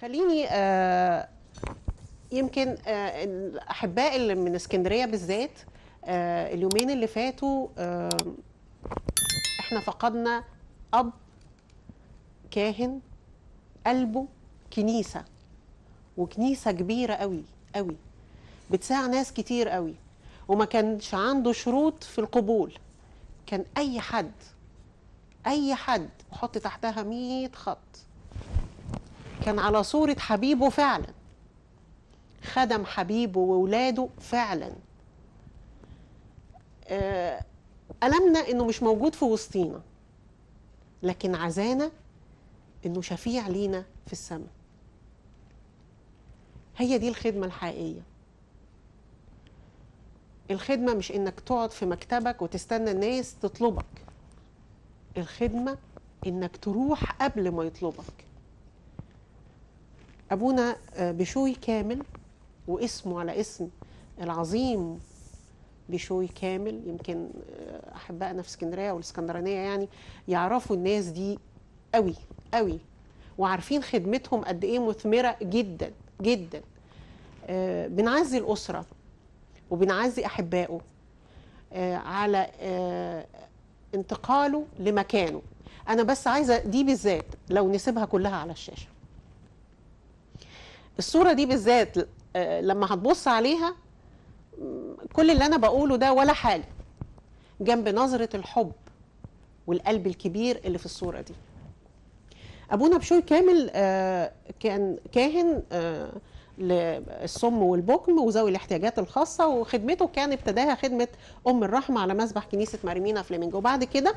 خليني يمكن الأحباء اللي من اسكندرية بالذات اليومين اللي فاتوا احنا فقدنا أب كاهن قلبه كنيسة، وكنيسة كبيرة قوي قوي بتساع ناس كتير قوي، وما كانش عنده شروط في القبول، كان أي حد وحط تحتها 100 خط، كان على صورة حبيبه فعلا، خدم حبيبه وولاده فعلا. ألمنا إنه مش موجود في وسطينا، لكن عزانا إنه شفيع لينا في السماء. هي دي الخدمة الحقيقية. الخدمة مش إنك تقعد في مكتبك وتستنى الناس تطلبك، الخدمة إنك تروح قبل ما يطلبك. أبونا بيشوي كامل، واسمه على اسم العظيم بيشوي كامل، يمكن أحبائنا في اسكندرية والاسكندرانية يعني يعرفوا الناس دي قوي قوي، وعارفين خدمتهم قد إيه مثمرة جدا جدا. بنعزي الأسرة وبنعزي أحبائه على انتقاله لمكانه. أنا بس عايزة دي بالذات لو نسيبها كلها على الشاشة، الصورة دي بالذات لما هتبص عليها كل اللي أنا بقوله ده ولا حاجة جنب نظرة الحب والقلب الكبير اللي في الصورة دي. أبونا بيشوي كامل كان كاهن للصم والبكم وذوي الاحتياجات الخاصة، وخدمته كان ابتداها خدمة أم الرحمة على مسبح كنيسة ماريمينا في ليمينجو، وبعد كده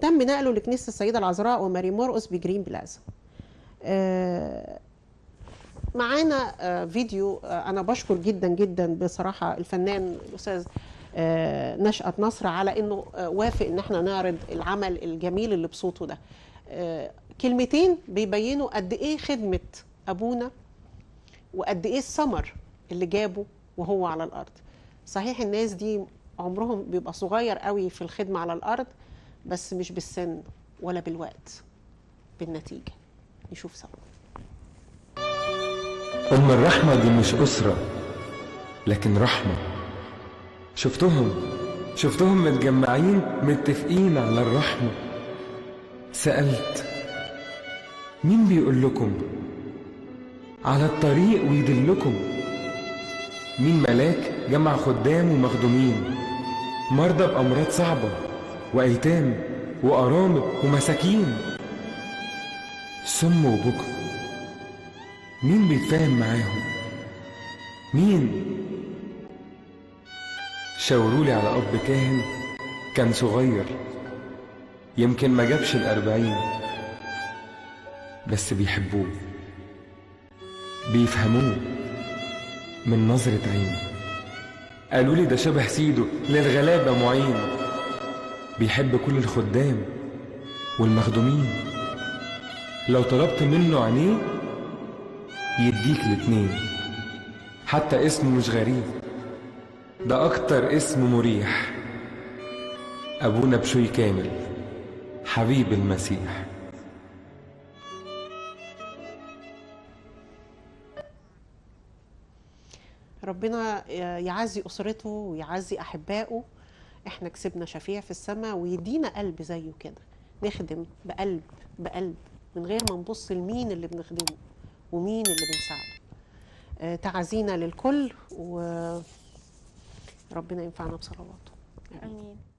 تم نقله لكنيسة السيدة العذراء وماري مرقس بجرين بلازا. معانا فيديو أنا بشكر جدا جدا بصراحة الفنان الأستاذ نشأت نصر على إنه وافق إن احنا نعرض العمل الجميل اللي بصوته ده. كلمتين بيبينوا قد إيه خدمة أبونا وقد إيه الثمر اللي جابه وهو على الأرض. صحيح الناس دي عمرهم بيبقى صغير قوي في الخدمة على الأرض، بس مش بالسن ولا بالوقت، بالنتيجة. نشوف سوا. أم الرحمة دي مش أسرة لكن رحمة. شفتهم متجمعين متفقين على الرحمة. سألت مين بيقول لكم على الطريق ويدلكم، مين ملاك جمع خدام ومخدومين، مرضى بأمراض صعبة وأيتام وأرامل ومساكين، سم وبكم مين بيتفاهم معاهم، مين؟ شاورولي على أب كاهن كان صغير، يمكن ما جابش 40، بس بيحبوه بيفهموه من نظرة عين. قالوا لي ده شبه سيده للغلابة معين، بيحب كل الخدام والمخدومين، لو طلبت منه عينيه يديك الاتنين، حتى اسمه مش غريب، ده أكتر اسم مريح. أبونا بيشوي كامل حبيب المسيح. ربنا يعزي أسرته ويعزي أحبائه. احنا كسبنا شفيع في السماء، ويدينا قلب زيه كده نخدم بقلب من غير ما نبص لمين اللي بنخدمه ومين اللي بنساعده. تعزينا للكل، وربنا ينفعنا بصلواته. آمين.